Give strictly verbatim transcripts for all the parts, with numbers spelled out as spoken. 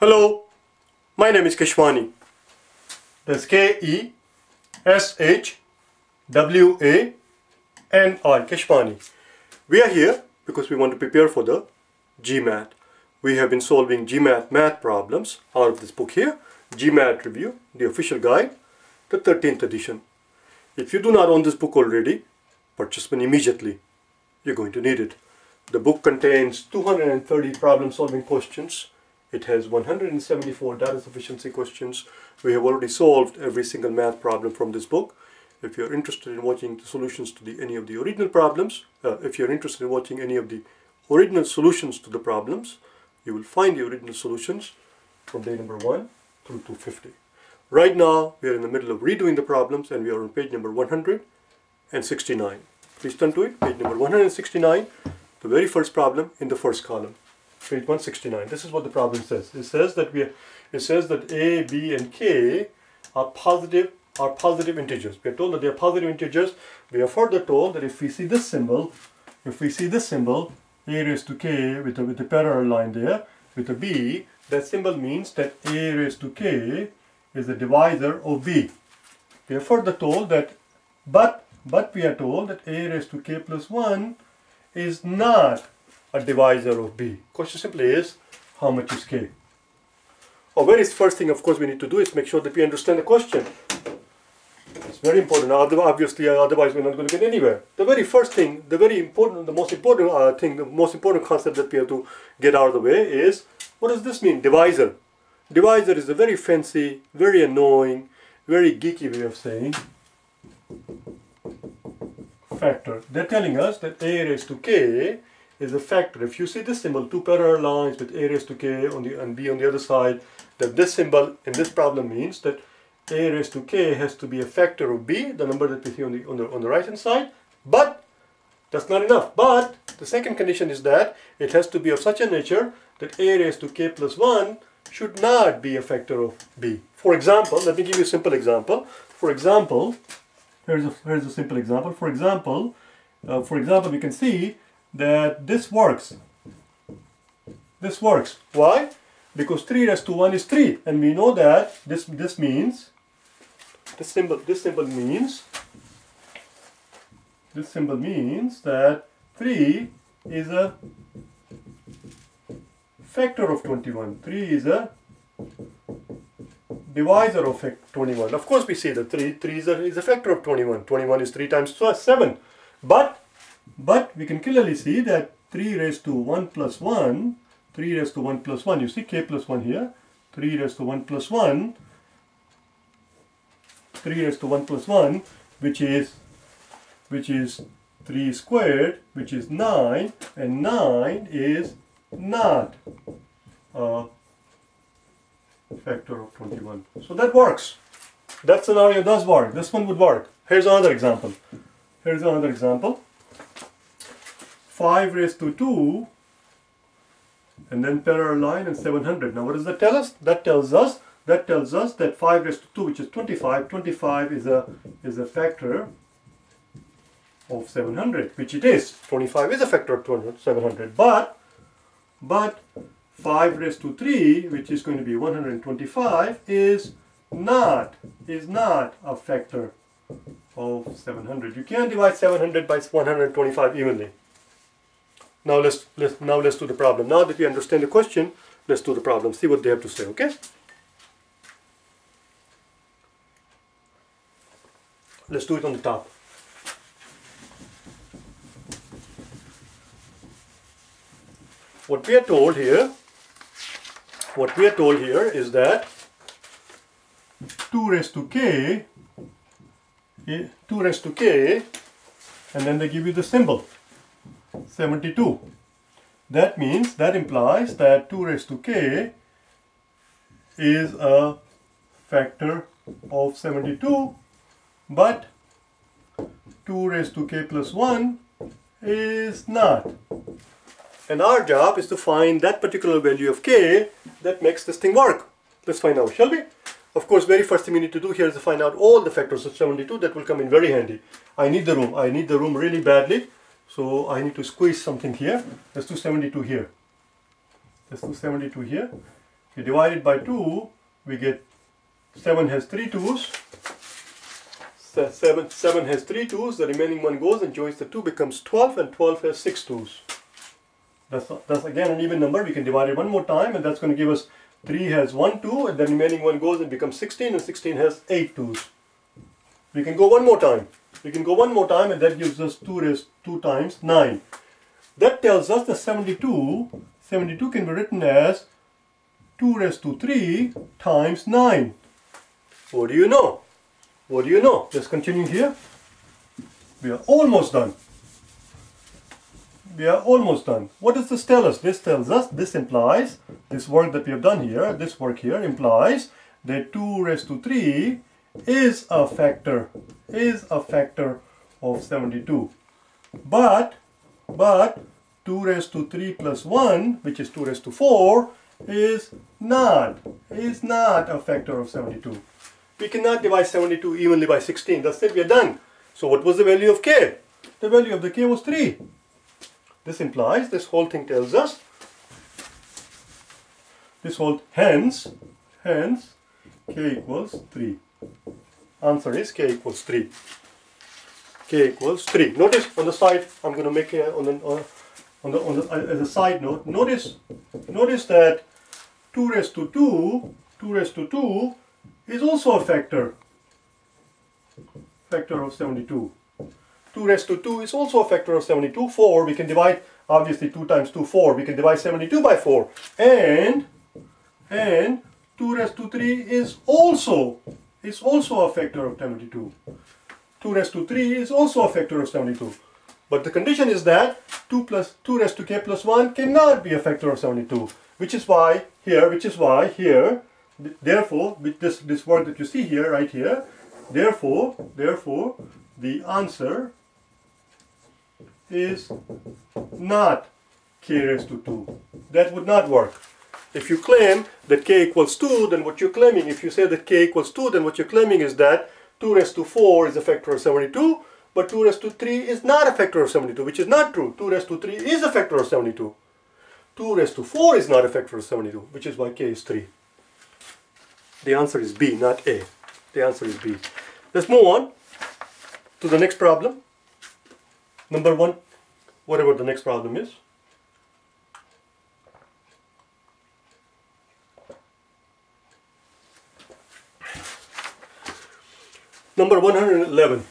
Hello, my name is Keshwani. That's K E S H W A N I, Keshwani. We are here because we want to prepare for the GMAT. We have been solving GMAT math problems out of this book here, GMAT Review, the official guide, the thirteenth edition. If you do not own this book already, purchase one immediately. You're going to need it. The book contains two hundred thirty problem solving questions. It has one hundred seventy-four data sufficiency questions. We have already solved every single math problem from this book. If you're interested in watching the solutions to the, any of the original problems, uh, if you're interested in watching any of the original solutions to the problems, you will find the original solutions from day number one through two fifty. Right now, we are in the middle of redoing the problems and we are on page number one hundred sixty-nine. Please turn to it, page number one hundred sixty-nine, the very first problem in the first column. Page one sixty-nine. This is what the problem says. It says that we, it says that a, b, and k are positive, are positive integers. We are told that they are positive integers. We are further told that if we see this symbol, if we see this symbol, a raised to k with a with a parallel line there with a b, that symbol means that a raised to k is the divisor of b. We are further told that, but but we are told that a raised to k plus one is not a divisor of b. Question simply is, how much is k? Oh, very first thing, of course, we need to do is make sure that we understand the question. It's very important. Obviously, otherwise we're not going to get anywhere. The very first thing, the very important, the most important uh, thing, the most important concept that we have to get out of the way is, what does this mean? Divisor. Divisor is a very fancy, very annoying, very geeky way of saying factor. They're telling us that a raised to k is a factor. If you see this symbol, two parallel lines with a raised to k on the and b on the other side, that this symbol in this problem means that a raised to k has to be a factor of b, the number that we see on the on the on the right hand side. But that's not enough. But the second condition is that it has to be of such a nature that a raised to k plus one should not be a factor of b. For example, let me give you a simple example. For example, here's a here's a simple example. For example, uh, for example, we can see that this works. This works. Why? Because three raised to one is three, and we know that this this means this symbol this symbol means this symbol means that three is a factor of twenty-one. three is a divisor of twenty-one. Of course, we see that three three is a, is a factor of twenty-one. twenty-one is three times seven, but But we can clearly see that three raised to one plus one, three raised to one plus one, you see k plus one here, three raised to one plus one, three raised to one plus one, which is, which is three squared, which is nine, and nine is not a factor of twenty-one. So that works. That scenario does work. This one would work. Here's another example. Here's another example. five raised to two, and then parallel line, and seven hundred. Now what does that tell us? That tells us that tells us that five raised to two, which is twenty-five, twenty-five is a is a factor of seven hundred, which it is. twenty-five is a factor of two hundred, seven hundred. But but five raised to three, which is going to be one hundred twenty-five, is not is not a factor of seven hundred. You can't divide seven hundred by one hundred twenty-five evenly. Now let's, let's now let's do the problem. Now that we understand the question, let's do the problem. See what they have to say. Okay. Let's do it on the top. What we are told here, what we are told here is that two raised to k, two raised to k, and then they give you the symbol. seventy-two. That means, that implies that two raised to k is a factor of seventy-two, but two raised to k plus one is not. And our job is to find that particular value of k that makes this thing work. Let's find out, shall we? Of course, very first thing we need to do here is to find out all the factors of seventy-two. That will come in very handy. I need the room. I need the room really badly. So I need to squeeze something here. Let's do seventy-two here. Let's do seventy-two here. You divide it by two, we get seven has three twos. Seven, seven has three twos, the remaining one goes and joins the two, becomes twelve, and twelve has six twos. That's, that's again an even number. We can divide it one more time, and that's going to give us three has one two, and the remaining one goes and becomes sixteen, and sixteen has eight twos. We can go one more time. We can go one more time, and that gives us two raised two times nine. That tells us that seventy-two, seventy-two can be written as two raised to three times nine. What do you know? What do you know? Let's continue here. We are almost done. We are almost done. What does this tell us? This tells us, this implies, this work that we have done here, this work here implies that two raised to three is a factor, is a factor of seventy-two. But, but two raised to three plus one, which is two raised to four, is not, is not a factor of seventy-two. We cannot divide seventy-two evenly by sixteen. That's it, we are done. So what was the value of k? The value of the k was three. This implies, this whole thing tells us, this whole, hence, hence, k equals three. Answer is k equals three. K equals three. Notice on the side, I'm going to make it on the, on the, on the, as a side note, notice, notice that two raised to two, two raised to two, is also a factor, factor of seventy-two. two raised to two is also a factor of seventy-two, four. We can divide, obviously, two times two, four. We can divide seventy-two by four. And, and two raised to three is also, is also a factor of seventy-two. two raised to three is also a factor of seventy-two. But the condition is that two plus two raised to k plus one cannot be a factor of seventy-two, which is why here, which is why here, therefore, with this, this word that you see here, right here, therefore, therefore, the answer is not k raised to two. That would not work. If you claim that k equals two, then what you're claiming, if you say that k equals two, then what you're claiming is that two raised to four is a factor of seventy-two, but two raised to three is not a factor of seventy-two, which is not true. two raised to three is a factor of seventy-two. two raised to four is not a factor of seventy-two, which is why k is three. The answer is B, not A. The answer is B. Let's move on to the next problem. Number one, whatever the next problem is. Number one hundred eleven.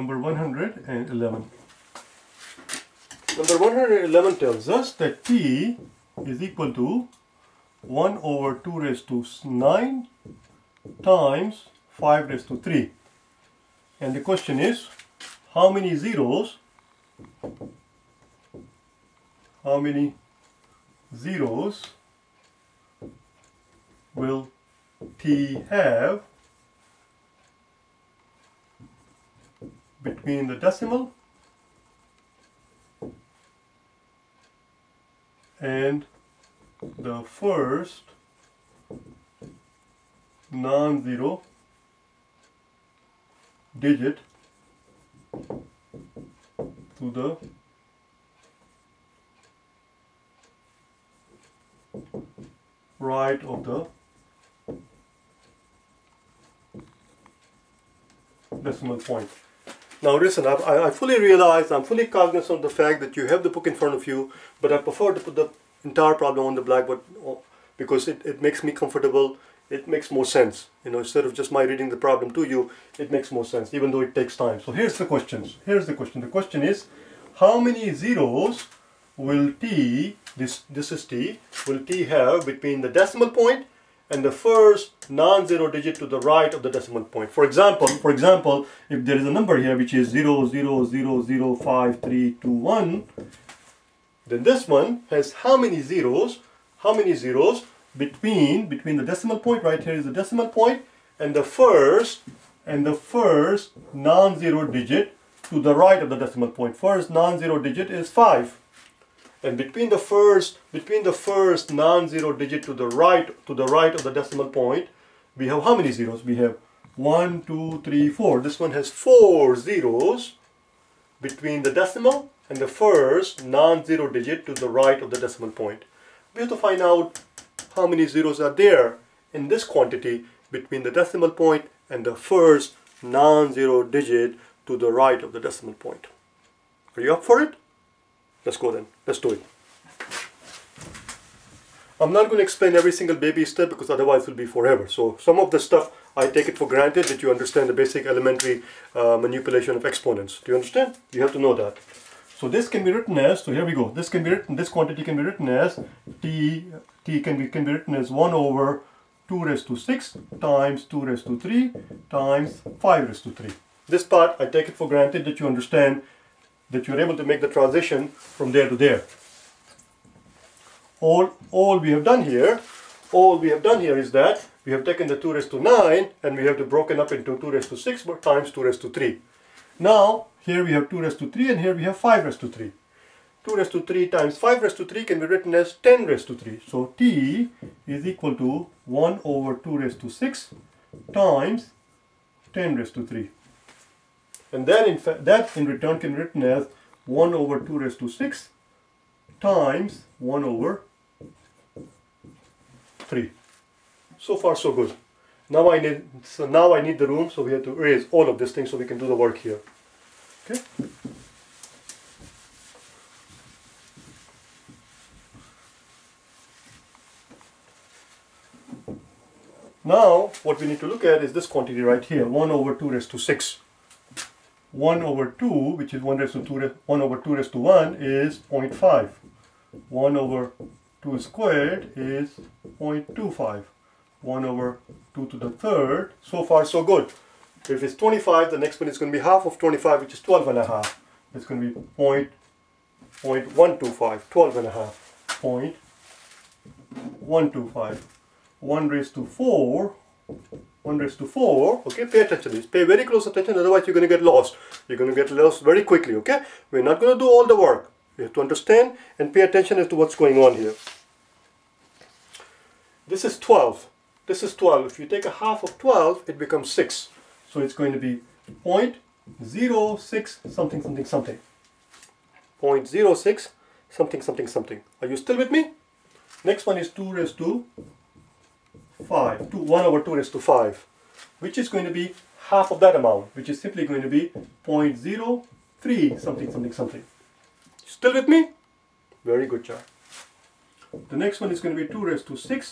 Number one hundred eleven. Number one hundred eleven tells us that t is equal to one over two raised to nine times five raised to three. And the question is, how many zeros, how many zeros will t have between the decimal and the first non-zero digit to the right of the decimal point. Now listen, I, I fully realize, I'm fully cognizant of the fact that you have the book in front of you, but I prefer to put the entire problem on the blackboard because it, it makes me comfortable, it makes more sense. You know, instead of just my reading the problem to you, it makes more sense, even though it takes time. So here's the questions. Here's the question. The question is, how many zeros will t, this, this is t, will t have between the decimal point and the first non-zero digit to the right of the decimal point. For example, for example, if there is a number here which is zero, zero, zero, zero, five, three, two, one, then this one has how many zeros, how many zeros between, between the decimal point, right here is the decimal point, and the first, and the first non-zero digit to the right of the decimal point. First non-zero digit is five. And between the first, between the first non-zero digit to the right, to the right of the decimal point, we have how many zeros? We have one, two, three, four. This one has four zeros between the decimal and the first non-zero digit to the right of the decimal point. We have to find out how many zeros are there in this quantity between the decimal point and the first non-zero digit to the right of the decimal point. Are you up for it? Let's go then. Let's do it. I'm not going to explain every single baby step because otherwise it will be forever. So some of the stuff I take it for granted that you understand the basic elementary uh, manipulation of exponents. Do you understand? You have to know that. So this can be written as, so here we go, this can be written, this quantity can be written as t, t can be, can be written as one over two raised to six times two raised to three times five raised to three. This part I take it for granted that you understand, that you're able to make the transition from there to there. All, all we have done here, all we have done here is that we have taken the two raised to nine and we have to broken up into two raised to six times two raised to three. Now, here we have two raised to three and here we have five raised to three. two raised to three times five raised to three can be written as ten raised to three. So t is equal to one over two raised to six times ten raised to three. And that in, that in return can be written as one over two raised to six times one over three. So far so good. Now I need so now I need the room, so we have to erase all of this thing so we can do the work here. Okay. Now what we need to look at is this quantity right here, one over two raised to six. one over two, which is one raised to two, one over two raised to one is zero point five. one over two squared is zero point two five. one over two to the third. So far so good. If it's twenty-five, the next one is going to be half of twenty-five, which is twelve and a half. It's going to be zero point one two five, twelve and a half, zero point one two five. one raised to four, one raised to four, okay, pay attention to this, pay very close attention, otherwise you're going to get lost. You're going to get lost very quickly, okay? We're not going to do all the work. You have to understand and pay attention as to what's going on here. This is twelve. This is twelve. If you take a half of twelve, it becomes six. So it's going to be zero point zero six something something something. zero point zero six something something something. Are you still with me? Next one is two raised to five. one over two raised to five. Which is going to be half of that amount. Which is simply going to be zero point zero three something something something. Still with me? Very good job. The next one is going to be two raised to six,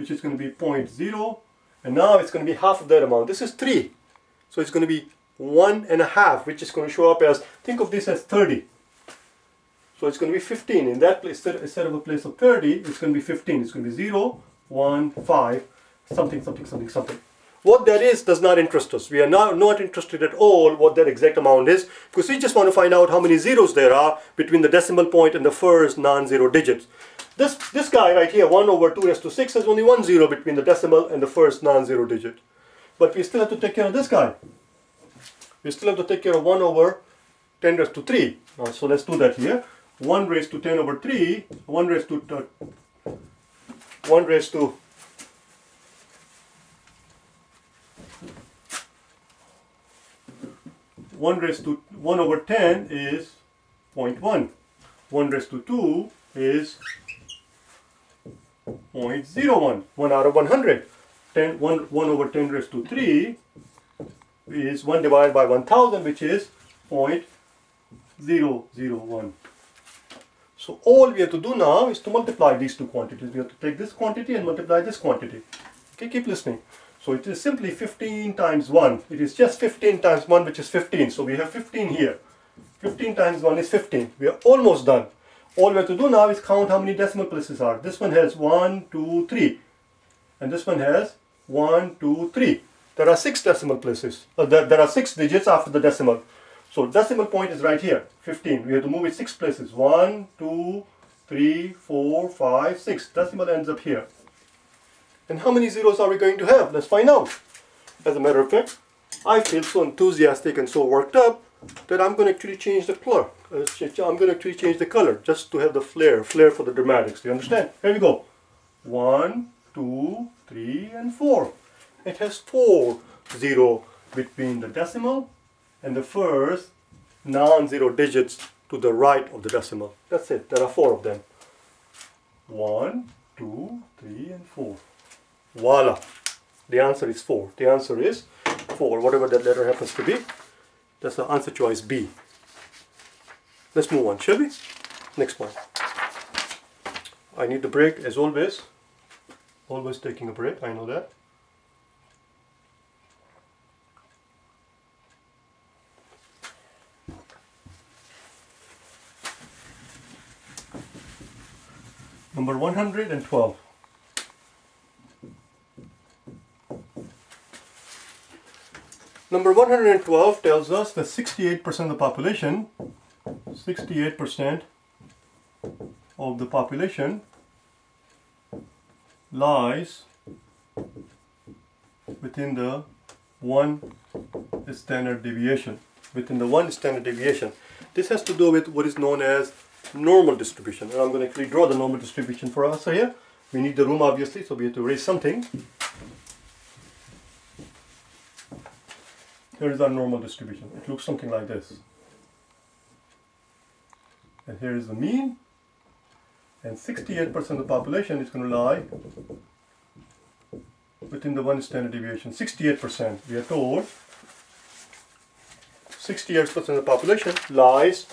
which is going to be zero point zero, and now it's going to be half of that amount. This is three, so it's going to be one and a half, which is going to show up as, think of this as thirty. So it's going to be fifteen. In that place, instead of a place of thirty, it's going to be fifteen. It's going to be zero, one, five, something, something, something, something. What that is does not interest us. We are not, not interested at all what that exact amount is, because we just want to find out how many zeros there are between the decimal point and the first non-zero digits. This, this guy right here, one over two raised to six, has only one zero between the decimal and the first non-zero digit. But we still have to take care of this guy. We still have to take care of one over ten raised to three. Now, so let's do that here. one raised to ten over three, one raised to, one raised to, one raised to one over ten is zero point one. one raised to two is zero point zero one, one out of one hundred. one over ten raised to three is one divided by one thousand, which is zero point zero zero one. So all we have to do now is to multiply these two quantities. We have to take this quantity and multiply this quantity. Okay, keep listening. So it is simply fifteen times one. It is just fifteen times one, which is fifteen. So we have fifteen here. fifteen times one is fifteen. We are almost done. All we have to do now is count how many decimal places are. This one has one, two, three. And this one has one, two, three. There are six decimal places. Uh, there, there are six digits after the decimal. So decimal point is right here, fifteen. We have to move it six places. one, two, three, four, five, six. Decimal ends up here. And how many zeros are we going to have? Let's find out. As a matter of fact, I feel so enthusiastic and so worked up that I'm going to actually change the color. I'm going to actually change the color just to have the flair, flair for the dramatics. Do you understand? Here we go. One, two, three, and four. It has four zero between the decimal and the first non-zero digits to the right of the decimal. That's it. There are four of them. One, two, three, and four. Voila. The answer is four. The answer is four, whatever that letter happens to be. That's the answer choice B. Let's move on, shall we? Next one. I need a break as always. Always taking a break, I know that. Number one hundred twelve. Number one hundred twelve tells us that sixty-eight percent of the population, sixty-eight percent of the population lies within the one standard deviation. Within the one standard deviation. This has to do with what is known as normal distribution, and I'm going to actually draw the normal distribution for us here. We need the room obviously, so we have to erase something. Here is our normal distribution. It looks something like this. And here is the mean. And sixty-eight percent of the population is going to lie within the one standard deviation. sixty-eight percent, we are told. sixty-eight percent of the population lies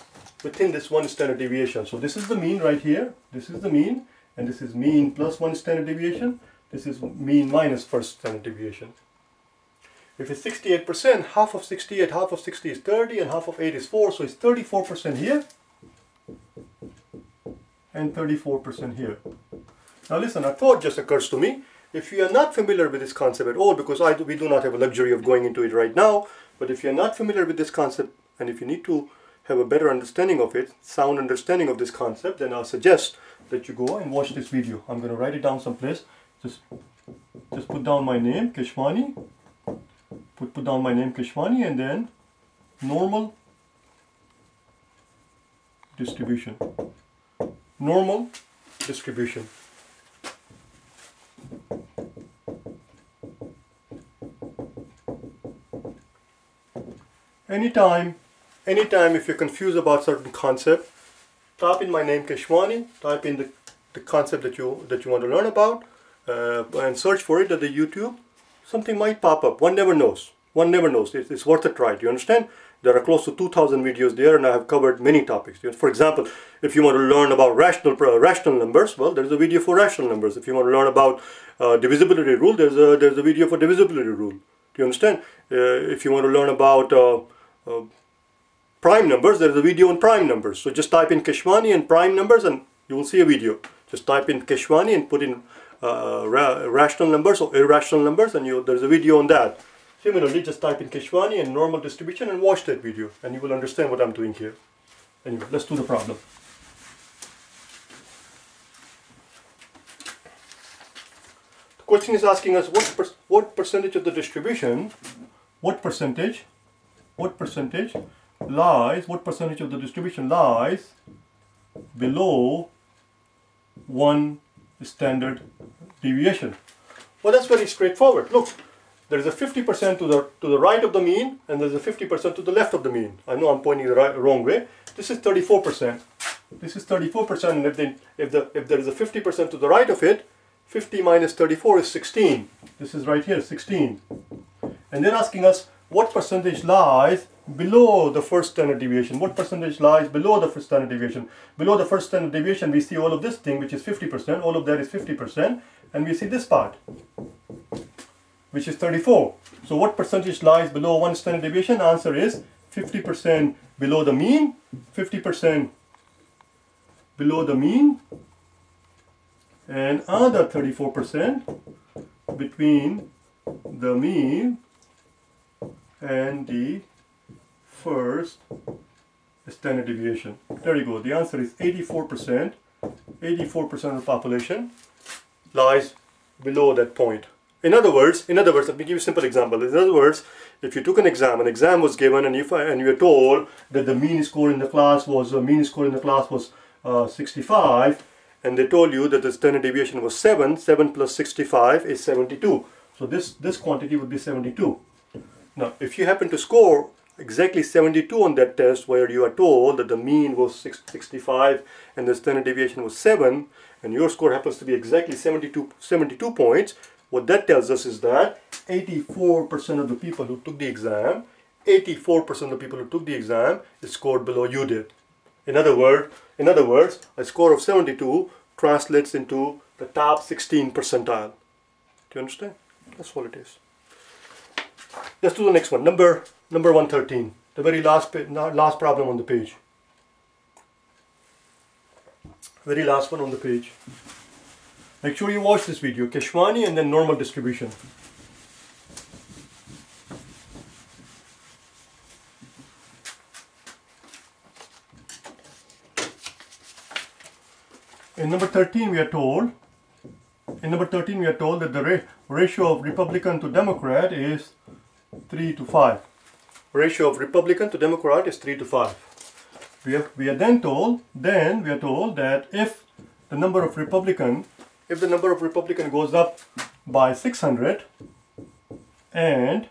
within this one standard deviation. So this is the mean right here. This is the mean. And this is mean plus one standard deviation. This is mean minus first standard deviation. If it's sixty-eight percent, half of sixty-eight, half of sixty is thirty, and half of eight is four, so it's thirty-four percent here, and thirty-four percent here. Now listen, a thought just occurs to me. If you are not familiar with this concept at all, because I do, we do not have a luxury of going into it right now, but if you're not familiar with this concept, and if you need to have a better understanding of it, sound understanding of this concept, then I'll suggest that you go and watch this video. I'm going to write it down someplace. Just, just put down my name, Keshwani. Put, put down my name Keshwani and then normal distribution. Normal distribution. Anytime, anytime if you're confused about certain concept, type in my name Keshwani, type in the, the concept that you that you want to learn about, uh, and search for it at the YouTube. Something might pop up. One never knows. One never knows. It's, it's worth a try. Do you understand? There are close to two thousand videos there, and I have covered many topics. For example, if you want to learn about rational rational numbers, well, there's a video for rational numbers. If you want to learn about uh, divisibility rule, there's a there's a video for divisibility rule. Do you understand? Uh, if you want to learn about uh, uh, prime numbers, there's a video on prime numbers. So just type in Keshwani and prime numbers, and you will see a video. Just type in Keshwani and put in Uh, ra rational numbers or irrational numbers, and you, there's a video on that. Similarly, just type in Keshwani and normal distribution and watch that video, and you will understand what I'm doing here. Anyway, let's do the problem. The question is asking us what per what percentage of the distribution, what percentage, what percentage lies, what percentage of the distribution lies below one standard deviation. Well, that's very straightforward. Look, there is a fifty percent to the to the right of the mean, and there's a fifty percent to the left of the mean. I know I'm pointing the right, wrong way. This is thirty-four percent. This is thirty-four percent, and if the if the if there is a fifty percent to the right of it, fifty minus thirty-four is sixteen. This is right here, sixteen. And they're asking us what percentage lies below the first standard deviation. What percentage lies below the first standard deviation? Below the first standard deviation, we see all of this thing, which is fifty percent. All of that is fifty percent. And we see this part, which is thirty-four. So what percentage lies below one standard deviation? Answer is fifty percent below the mean, fifty percent below the mean, and another thirty-four percent between the mean and the first standard deviation. There you go. The answer is eighty-four percent. eighty-four percent of the population lies below that point. In other words, in other words, let me give you a simple example. In other words, if you took an exam, an exam was given, and if and you were told that the mean score in the class was uh, mean score in the class was uh, sixty-five, and they told you that the standard deviation was seven. seven plus sixty-five is seventy-two. So this this quantity would be seventy-two. Now, if you happen to score exactly seventy-two on that test, where you are told that the mean was six sixty-five and the standard deviation was seven, and your score happens to be exactly seventy-two, seventy-two points, what that tells us is that eighty-four percent of the people who took the exam, eighty-four percent of the people who took the exam scored below you did. In other word, in other words, a score of seventy-two translates into the top sixteen percentile. Do you understand? That's all it is. Let's do the next one. Number number one thirteen. The very last last problem on the page. Very last one on the page. Make sure you watch this video. Keshwani and then normal distribution. In number thirteen, we are told. In number thirteen, we are told that the ra ratio of Republican to Democrat is three to five. Ratio of Republican to Democrat is three to five. We have, we are then told. Then we are told that if the number of Republican If the number of Republican goes up by six hundred and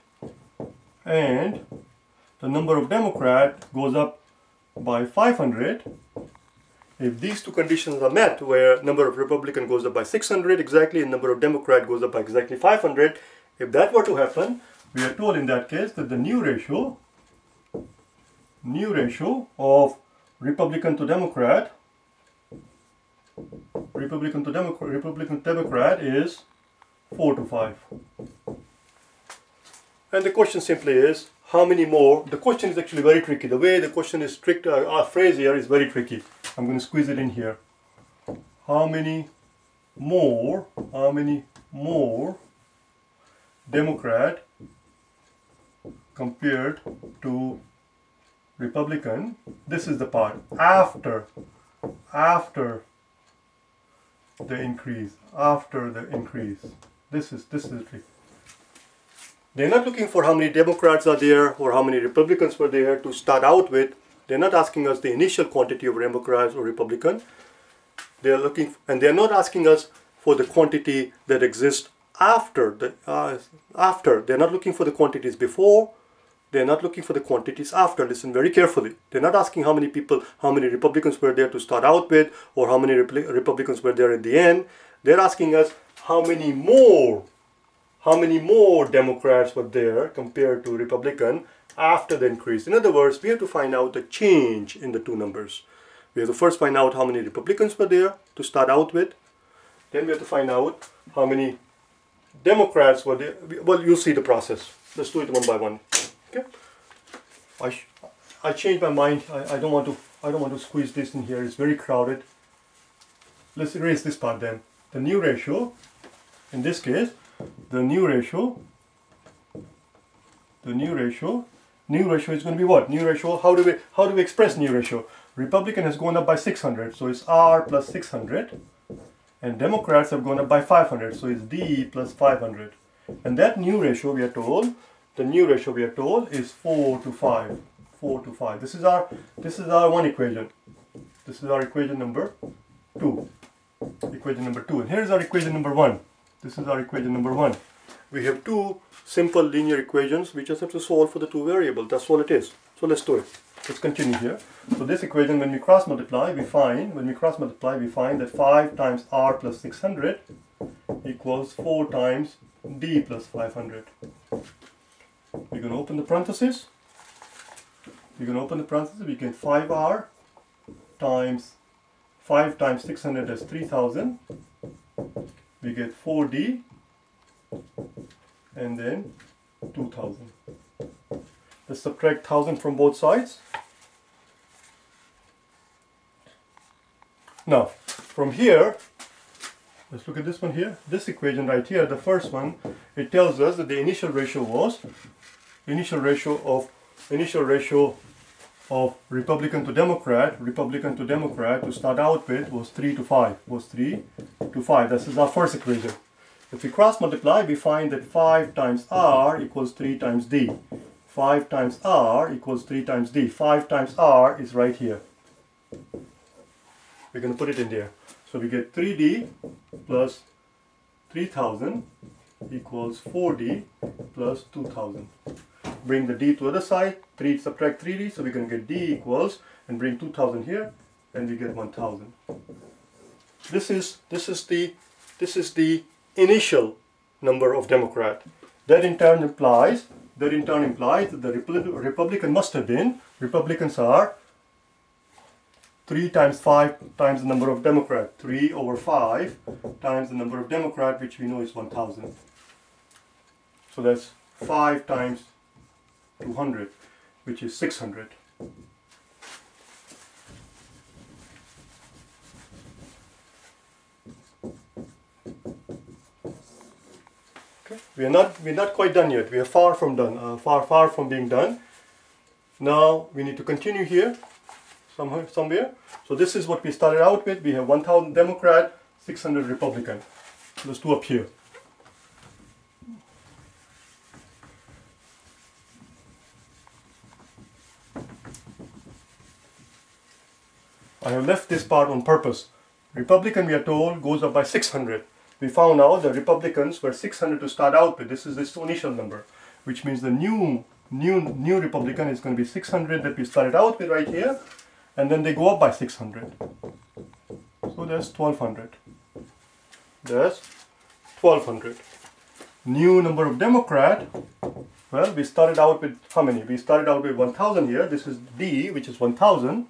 and the number of Democrat goes up by five hundred, if these two conditions are met, where number of Republican goes up by six hundred exactly and number of Democrat goes up by exactly five hundred, if that were to happen, we are told in that case that the new ratio new ratio of Republican to Democrat Republican to Democrat, Republican to Democrat is four to five. And the question simply is, how many more? The question is actually very tricky. The way the question is tricked, uh, our phrase here is very tricky. I'm going to squeeze it in here. How many more, how many more Democrat compared to Republican? This is the part. After, after the increase, after the increase. This is this is the trick. They're not looking for how many Democrats are there or how many Republicans were there to start out with. They're not asking us the initial quantity of Democrats or Republican. They're looking, and they're not asking us for the quantity that exists after the uh, after. They're not looking for the quantities before. They're not looking for the quantities after. Listen very carefully. They're not asking how many people, how many Republicans were there to start out with, or how many Repli- Republicans were there at the end. They're asking us how many more, how many more Democrats were there compared to Republican after the increase. In other words, we have to find out the change in the two numbers. We have to first find out how many Republicans were there to start out with. Then we have to find out how many Democrats were there. Well, you'll see the process. Let's do it one by one. Okay. I sh I changed my mind. I, I don't want to I don't want to squeeze this in here. It's very crowded. Let's erase this part then. The new ratio, in this case, the new ratio, the new ratio, new ratio is going to be what? New ratio. How do we how do we express new ratio? Republican has gone up by six hundred, so it's R plus six hundred, and Democrats have gone up by five hundred, so it's D plus five hundred, and that new ratio we are told. The new ratio we are told is four to five. four to five. This is our this is our one equation. This is our equation number two. Equation number two. And here is our equation number one. This is our equation number one. We have two simple linear equations. We just have to solve for the two variables. That's all it is. So let's do it. Let's continue here. So this equation, when we cross multiply, we find when we cross multiply, we find that five times R plus six hundred equals four times D plus five hundred. We're going to open the parentheses. We're going to open the parentheses. We get five R times five times six hundred is three thousand. We get four D and then two thousand. Let's subtract one thousand from both sides. Now, from here, let's look at this one here. This equation right here, the first one, it tells us that the initial ratio was initial ratio of initial ratio of Republican to Democrat, Republican to Democrat to start out with was three to five, was three to five. This is our first equation. If we cross multiply, we find that five times R equals three times D. five times R equals three times D. five times R is right here. We're going to put it in there. So we get three D plus three thousand equals four D plus two thousand. bring the D to the other side, three subtract three D, so we're going to get D equals, and bring two thousand here, and we get one thousand. This is, this is the, this is the initial number of Democrat. That in turn implies, that in turn implies that the Republican must have been, Republicans are three times five times the number of Democrat, three over five times the number of Democrat, which we know is one thousand. So that's five times two hundred, which is six hundred. Okay, we are not we're not quite done yet. We are far from done, uh, far far from being done. Now we need to continue here, somewhere somewhere. So this is what we started out with. We have one thousand Democrat, six hundred Republican. Let's do up here. I have left this part on purpose. Republican, we are told, goes up by six hundred. We found out that Republicans were six hundred to start out with. This is this initial number, which means the new, new, new Republican is going to be six hundred that we started out with right here, and then they go up by six hundred. So that's twelve hundred. That's twelve hundred. New number of Democrat. Well, we started out with how many? We started out with one thousand here. This is D, which is one thousand.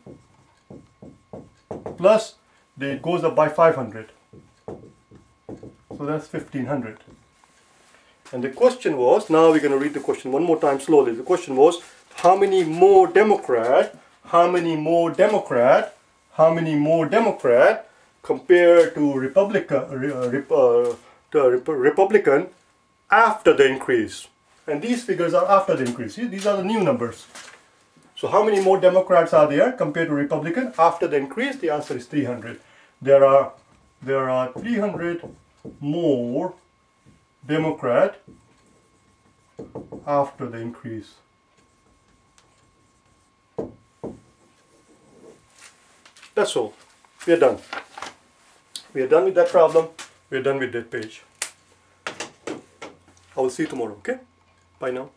Plus, it goes up by five hundred. So that's fifteen hundred. And the question was, now we're going to read the question one more time slowly. The question was, how many more Democrat, how many more Democrat, how many more Democrat compared to Republican, uh, rep, uh, to rep, Republican after the increase? And these figures are after the increase. See, these are the new numbers. So how many more Democrats are there compared to Republican after the increase? The answer is three hundred. There are, there are three hundred more Democrat after the increase. That's all. We are done. We are done with that problem. We are done with that page. I will see you tomorrow, okay? Bye now.